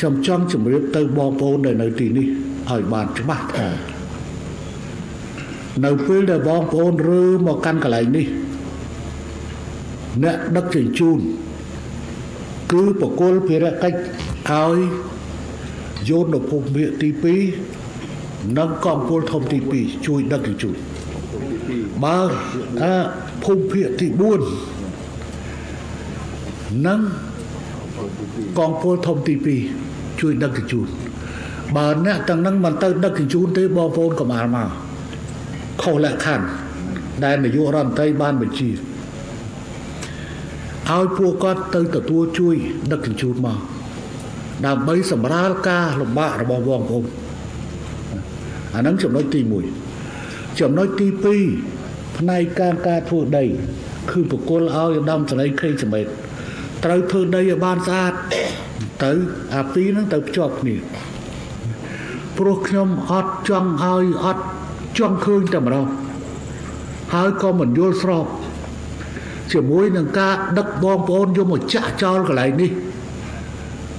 ខ្ញុំចង់ជម្រាបទៅបងប្អូនដែលនៅទីនេះឲ្យបានច្បាស់ថានៅពេលដែលបងប្អូនឬមកកាន់កន្លែងនេះអ្នកដឹកជញ្ជូនគឺបកគលភារកិច្ចឲ្យយោននៅភូមិទី2និងកងពលធំទី2ជួយដឹកជញ្ជូនបើភូមិទី4និងកងពលធំទី2ជួយដឹកជញ្ជូនបើអ្នកទាំងនឹងមិនទៅដឹកជញ្ជូនទេបងប្អូនកុំអាលមកខុសលក្ខខណ្ឌដែលនាយករដ្ឋមន្ត្រីបានបញ្ជាឲ្យពួកគាត់ទៅទទួលជួយដឹកជញ្ជូនមកដើម្បីសម្រាលការលំបាករបស់បងប្អូនអានឹងចំណុចទី1ចំណុចទី2ផ្នែកការធ្វើដីគឺបកគលឲ្យឧត្តមសេនីយ៍ខេងសមិទ្ធត្រូវធ្វើដីឲ្យបានស្អាតទៅអាពីរហ្នឹងទៅភ្ជាប់គ្នាព្រោះខ្ញុំអត់ចង់ឲ្យអត់ចង់ឃើញតែម្ដងហើយក៏មិនយល់ស្របជាមួយនឹងការដឹកបងប្អូនយកមកចាក់ចោលកន្លែងនេះ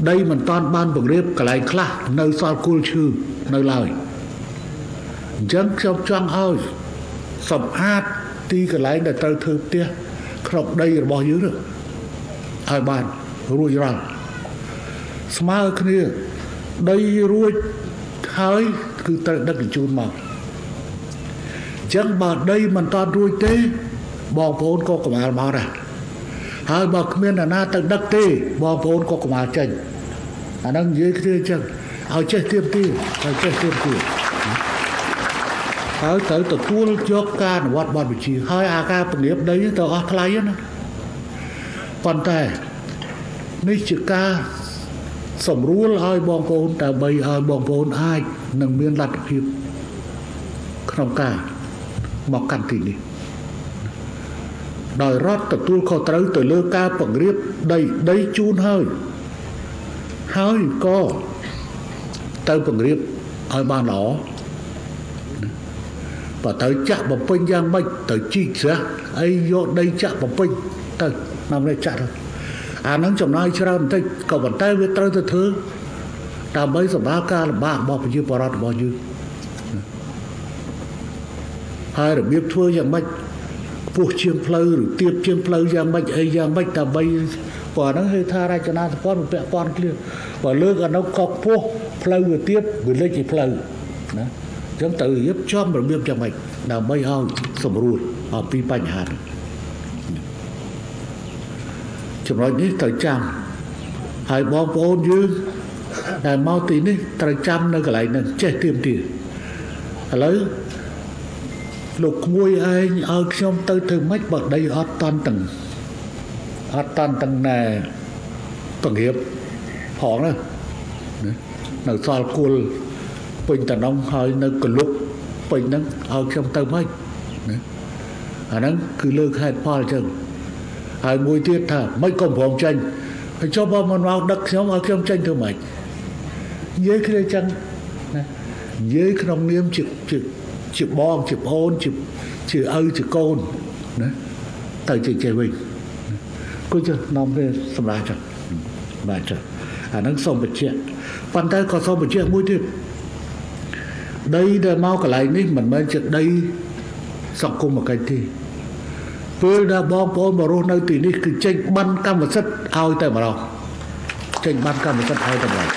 ដីមិនតាន់បានពង្រាបកន្លែងខ្លះនៅសល់គល់ឈើនៅឡើយអញ្ចឹងខ្ញុំចង់ឲ្យសម្អាតទីកន្លែងដែលត្រូវធ្វើផ្ទះក្របដីរបស់យើងឲ្យបានរួចរាល់ស្មើគ្នាដីរួចហើយគឺត្រូវដឹកជញ្ជូនមកអញ្ចឹងបើដីមិនតាន់រួចទេបងប្អូនក៏កម្អាលមកដែរហើយបើគ្មានអ្នកណាទៅដឹកទេបងប្អូនក៏កម្អាលចេញអាហ្នឹងនិយាយគ្នាអញ្ចឹងឲ្យចេះទៀមទាឲ្យចេះទៀមទាហើយត្រូវទទួលយកការអនុវត្តបទវិជាហើយអាការពង្រាបដីទៅអស់ថ្លៃណាប៉ុន្តែនេះជាការសម្រួលឲ្យបងប្អូនដើម្បីឲ្យបងប្អូនអាចនឹងមានលទ្ធភាពក្នុងការមកកាន់ទីនេះដោយរដ្ឋទទួលខុសត្រូវទៅលើការពង្រាបដីជូនហើយក៏ទៅពង្រាបឲ្យបានល្អបើទៅចាក់បំពេញយ៉ាងម៉េចទៅជីកស្រះអីយកដីចាក់បំពេញទៅណាមនេះចាក់អានឹងចំណាយច្រើនបន្តិចក៏ប៉ុន្តែវាត្រូវទៅធ្វើដើម្បីសម្រាប់ការលំបាករបស់ប្រជាពលរដ្ឋរបស់យើងហើយរបៀបធ្វើយ៉ាងម៉េចពោះជាងផ្លូវឬទៀបជាងផ្លូវយ៉ាងម៉េចអីយ៉ាងម៉េចដើម្បីព្រោះហ្នឹងហៅថារចនាសម្ព័ន្ធពាក់ព័ន្ធគ្នាបើលើកអនុកកពោះផ្លូវវាទៀបវាលេចជាផ្លូវណាអញ្ចឹងត្រូវរៀបចំរបៀបយ៉ាងម៉េចដើម្បីឲ្យសម្រួលអំពីបញ្ហាចំណុចនេះត្រូវចាំហើយបងប្អូនយើងដែលមកទីនេះត្រូវចាំនៅកន្លែងហ្នឹងចេះទៀមទាឥឡូវលោកក្មួយឯងឲ្យខ្ញុំទៅធ្វើម៉េចបើដីអត់តាន់ទាំងណែពង្រាបផងណានៅសល់គល់ពេញតំណងហើយនៅកលុកពេញហ្នឹងឲ្យខ្ញុំទៅម៉េចណាអាហ្នឹងគឺលើខេត្តផលអញ្ចឹងហើយមួយទៀតថាមិនក៏ប្រងចាញ់ហើយចុះបើមិនមកដឹកខ្ញុំឲ្យខ្ញុំចាញ់ធ្វើម៉េចនិយាយគ្នាចឹងណានិយាយក្នុងនាមជាបងជាប្អូនជាឪជាកូនណាទៅជិះជិះវិញគូចនាំទៅសម្រាប់ចឹងបាទចឹងអានឹងសូមបញ្ជាក់ប៉ុន្តែក៏សូមបញ្ជាក់មួយទៀតដីដែលមកកន្លែងនេះមិនមែនជាដីសង្គមគិច្ចទេពេលដែលបងប្អូនមករស់នៅទីនេះគឺចេញបានកម្មសិទ្ធិឲ្យតែម្ដងចេញបានកម្មសិទ្ធិឲ្យតែម្ដង